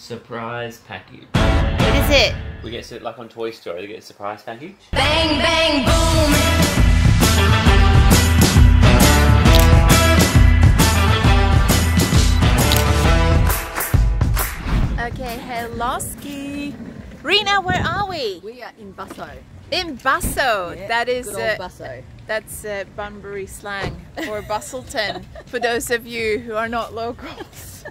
Surprise package. What is it? We get it like on Toy Story, they get a surprise package. Bang, bang, boom. Okay, hello ski. Rena, where are we? We are in Busso. In Busso, yeah, that is Busso. That's Bunbury slang for Busselton, for those of you who are not locals.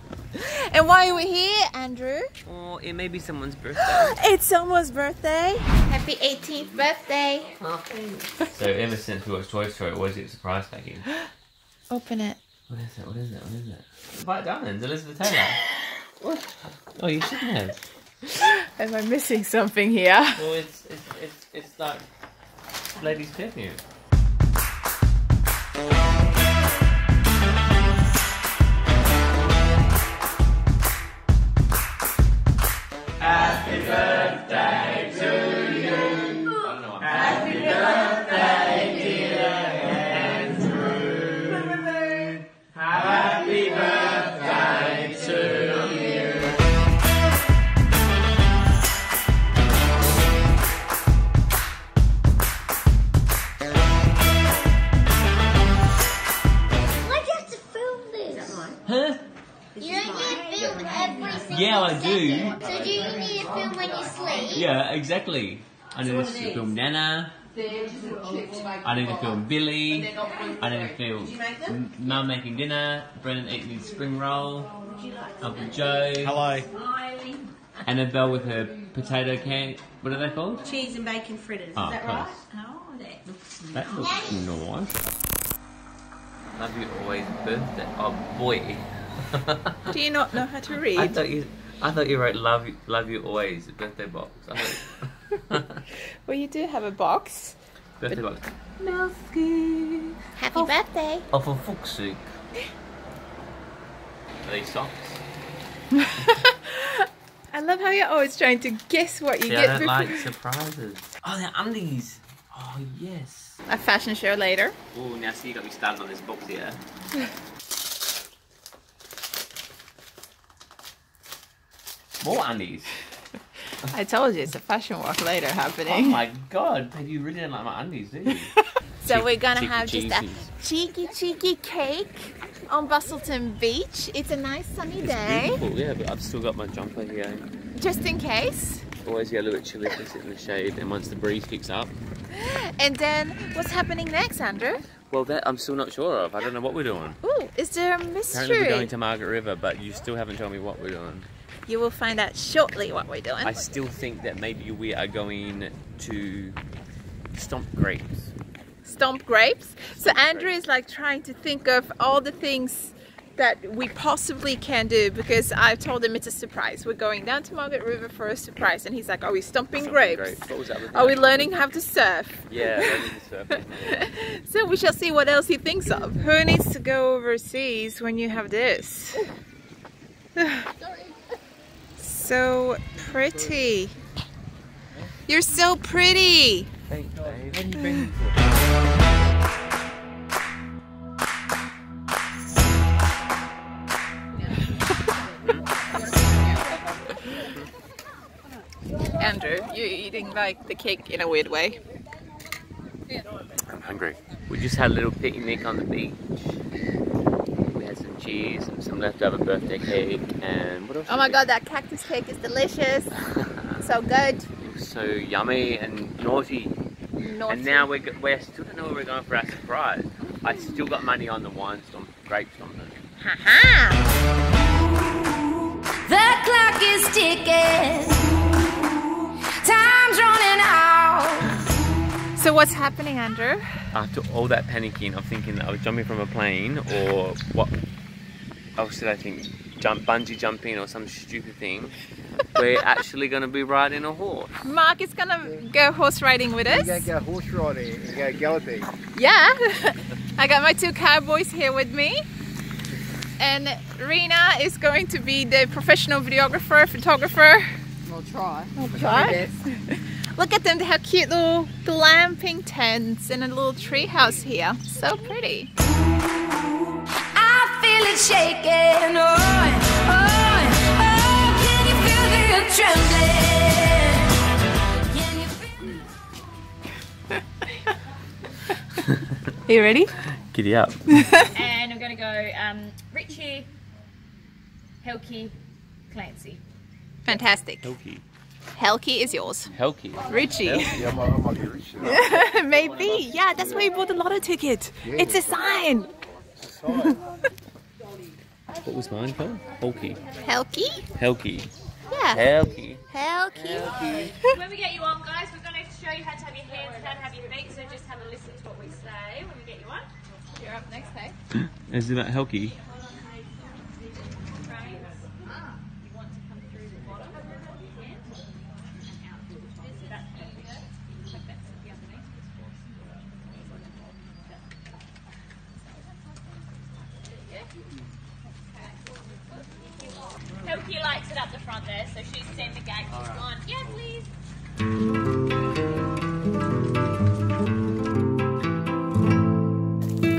And why are we here, Andrew? Oh, it may be someone's birthday. It's someone's birthday. Happy 18th birthday. Oh. So ever since we watched Toy Story, always get surprise packing. Open it. What is it? What is it? What is it? White diamonds, Elizabeth Taylor. Oh, you shouldn't have. Am I missing something here? Well, it's like ladies' perfume. Happy birthday to you. Happy birthday, dear Andrew. Happy birthday to you. Yeah, I do. So do you need to film when you sleep? Yeah, exactly. I need to film Nana. I need to film Billy. I need to film Mum making dinner. Brennan eating his spring roll. Uncle Joe. Hello. Annabelle with her potato cake. What are they called? Cheese and bacon fritters. Oh, is that right? Oh, that looks nice. Love you always, birthday. Oh boy. Do you not know how to read? I thought you wrote love you always, birthday box. Well, you do have a box. Birthday box. Melski. Happy birthday. Oh, for fuck's sake. Are these socks? I love how you're always trying to guess what you get. I don't like surprises. Oh, they're undies. Oh, yes. A fashion show later. Oh, now see, you got me started on this box here. More undies. I told you, it's a fashion walk later happening. Oh my god, babe, you really don't like my undies, do you? So we're gonna have just a cheeky cake on Busselton Beach. It's a nice sunny day. Beautiful, yeah, but I've still got my jumper here. Just in case. Always get a little bit chilly to sit in the shade, and once the breeze picks up. And then, what's happening next, Andrew? Well, that I'm still not sure of. I don't know what we're doing. Ooh, is there a mystery? Apparently we're going to Margaret River, but you still haven't told me what we're doing. You will find out shortly what we're doing. I still think that maybe we are going to stomp grapes. Stomp grapes? So Andrew is like trying to think of all the things that we possibly can do, because I've told him it's a surprise. We're going down to Margaret River for a surprise, and he's like, are we stomping grapes? What was that? Are we learning how to surf? Yeah, learning to surf. So we shall see what else he thinks of. Who needs to go overseas when you have this? So pretty. You're so pretty. Thank you. Andrew, you're eating like the cake in a weird way. I'm hungry. We just had a little picnic on the beach. Cheese and some leftover birthday cake, and what else? Oh my god, that cactus cake is delicious. So good. So yummy and naughty. And now we're still don't know where we're going for our surprise. I still got money on the wine stomp, grape stomp. Haha! The clock is ticking. Time's running out. So what's happening, Andrew? After all that panicking of thinking that I was jumping from a plane or what? Oh, should I think bungee jumping or some stupid thing? We're actually going to be riding a horse. Mark is going to go horse riding with us. We're going to go horse riding and go galloping. Yeah. I got my two cowboys here with me. And Rena is going to be the professional videographer, photographer. We'll try. We'll try. Look at them, they have cute little glamping tents and a little tree house here. So pretty. Shaking, oh, oh, oh, can you Are you ready? Giddy up. And I'm going to go Richie, Helke, Clancy. Fantastic. Helke. Helke is yours. Helke. Richie. Helke. Yeah, I might be Richie. Yeah, maybe. Yeah, that's why you bought the lotto ticket. Yeah, it's a sign. It's a sign. What was mine called? Helke. Helke? Helke. Yeah. Helke. Helke. When we get you on, guys, we're going to show you how to have your hands and how to have your feet, so just have a listen to what we say when we get you on. You're up next, hey? Is it about Helke? Helke likes it up the front there, so she's seen the gag, she's gone, yeah please!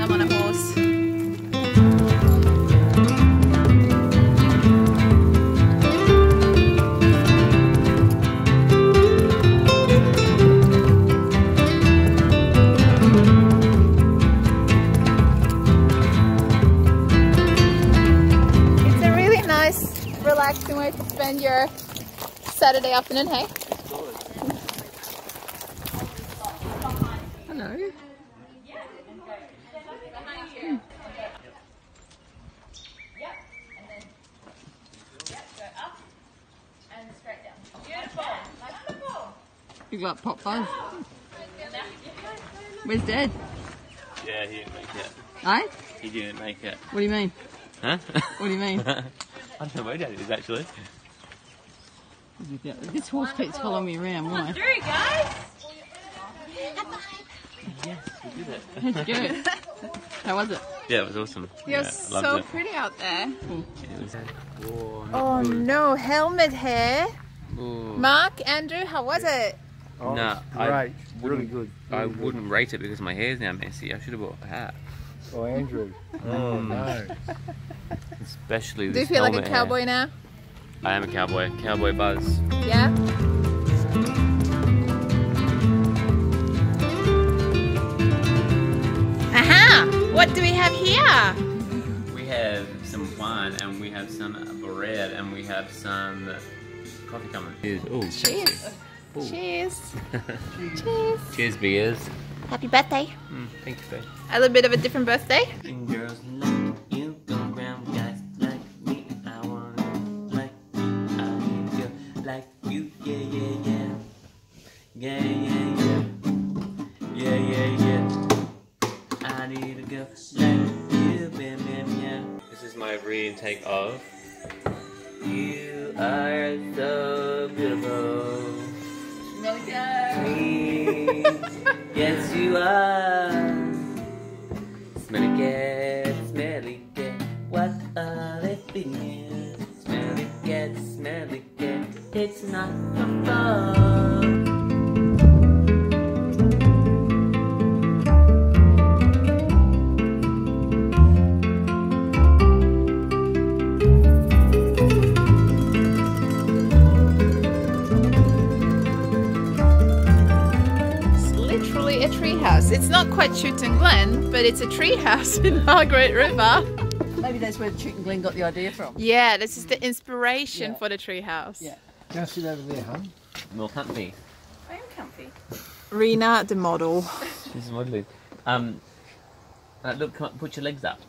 I'm on a horse. Relaxing way to spend your Saturday afternoon, hey? Hello. You got pop five. Where's Dad? Yeah, he didn't make it. Aye? He didn't make it. What do you mean? Huh? What do you mean? I don't know where Dad is actually. This horse keeps following me around. Come on through, guys! Yes, we did it. That's good. How was it? Yeah, it was awesome. You're so pretty out there. Oh no, helmet hair. Ooh. Mark, Andrew, how was it? Oh, no, great. Really good. I wouldn't rate it because my hair's now messy. I should have bought a hat. Oh, Andrew. Oh no. Especially this. Do you feel like a cowboy now? I am a cowboy. Cowboy buzz. Yeah? Aha! What do we have here? We have some wine and we have some bread and we have some coffee coming. Cheers. Ooh. Cheers. Ooh. Cheers. Cheers. Cheers, beers. Happy birthday. Mm, thank you, babe. A little bit of a different birthday. Girls like you, go round guys like me. I want it like you, I need you, like you, yeah, yeah, yeah. Yeah, yeah, yeah. Yeah, yeah, yeah. I need a girl like you, bam, bam, yeah. This is my re-intake of You Are So Beautiful. Yes, you are. Smelly cat, smelly cat, what are they thinking? Smelly cat, it's not your fault. It's not quite Chuten Glen, but it's a tree house in Margaret River. Maybe that's where Chuten Glen got the idea from. Yeah, this is the inspiration for the tree house. Yeah. Can I sit over there, hon? More comfy. I am comfy. Rena, the model. She's modelling. Look, come up, put your legs up.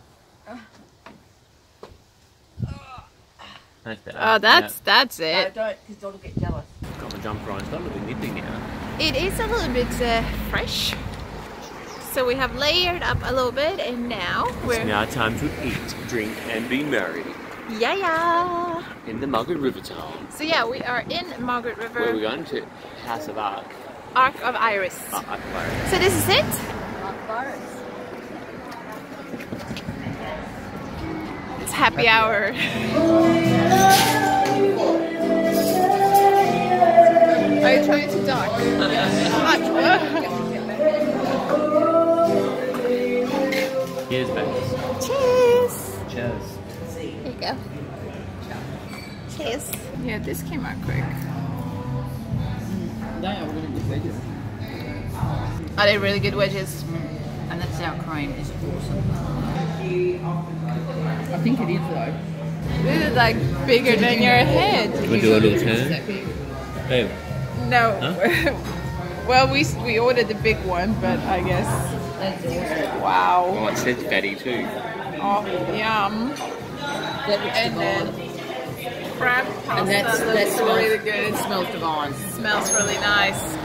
That's better. Oh, that's it. No, don't, because Dad will get jealous. Got my jumper on. It's got a little bit nippy now. It is a little bit fresh. So we have layered up a little bit, and now we're... It's now time to eat, drink, and be merry. Yeah, yeah. In the Margaret River town. So yeah, we are in Margaret River. Where are we going to? House of Arc. Arc of Iris. Arc of Iris. So this is it? Arc of Iris. It's happy hour. Are you trying to duck? Yes. Cheers, babes. Cheers. Cheers. Here you go. Cheers. Yeah, this came out quick. They are really good wedges. Are they really good wedges? and that sour cream is awesome. I think it is though. This is like bigger than your head. Can we do a little turn? Babe. No. Huh? Well, we ordered the big one, but I guess. That's awesome. Wow. Oh, it says fatty too. Oh, yum. And then crab pasta. And that's really good. It smells divine. It smells really nice.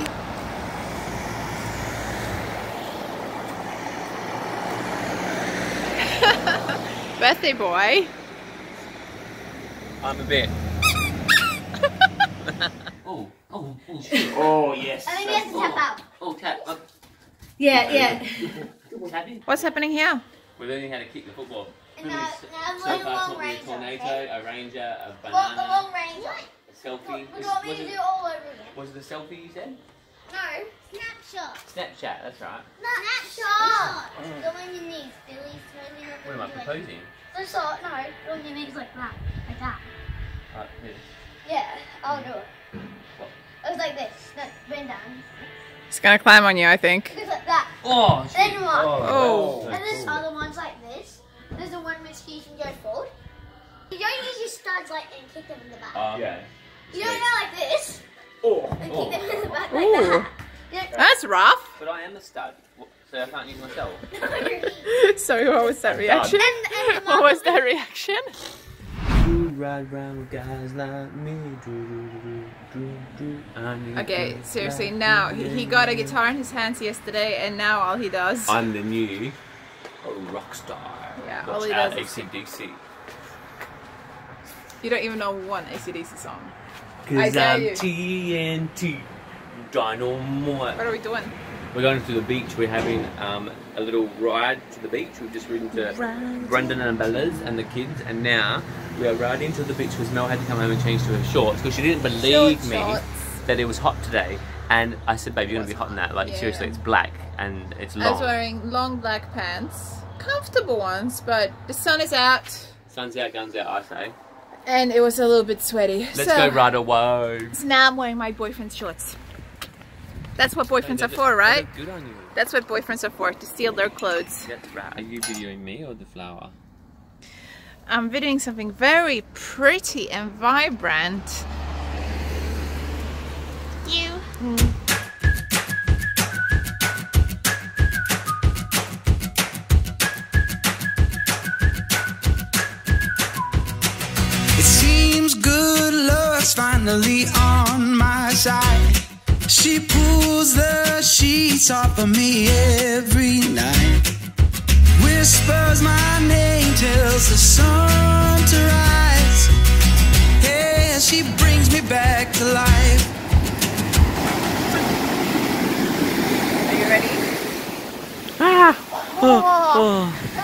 Birthday boy. I'm a bear. oh, shit. Oh, yes. I think you have to tap up. Oh, tap up. Yeah. What's happening here? We're learning how to kick the football. So far, it's not a tornado, a ranger, a banana. Well, the long ranger. A selfie. We're going to do all over again. Was it the selfie you said? No, Snapchat. Snapchat, that's right. Snapchat! Go on your knees, Billy. What am I proposing? No, go on your knees like that. Like that. Like this? Yeah, I'll do it. What? It was like this. No, bend down. It's gonna climb on you, I think. It's like that. Oh! And then one. Oh! And there's other ones like this. There's the one which you can go forward. You don't use your studs like and kick them in the back. Yeah. You don't go like this. And kick them in the back like that. That's rough. But I am the stud, so I can't use myself. So what was that reaction? What was that reaction? Okay, seriously, now he got a guitar in his hands yesterday and now all he does. I'm the new rock star. Yeah, all he does is AC/DC. You don't even know one AC/DC song. Cause I'm TNT, dynamite. What are we doing? We're going to the beach. We're having a little ride to the beach. We've just ridden to Brendan and Bella's and the kids, and now we are riding to the beach because Mel had to come home and change to her shorts because she didn't believe that it was hot today. And I said, "Babe, you're gonna be hot in that. Like seriously, it's black and it's long." I was wearing long black pants, comfortable ones, but the sun is out. Sun's out, guns out, I say. And it was a little bit sweaty. Let's go right away. So now I'm wearing my boyfriend's shorts. That's what boyfriends are for, right? Good on you. That's what boyfriends are for, to steal their clothes. That's right. Are you videoing me or the flower? I'm videoing something very pretty and vibrant. You. Finally on my side, she pulls the sheets off of me every night, whispers my name, tells the sun to rise. Hey, she brings me back to life. Are you ready? Ah! Oh.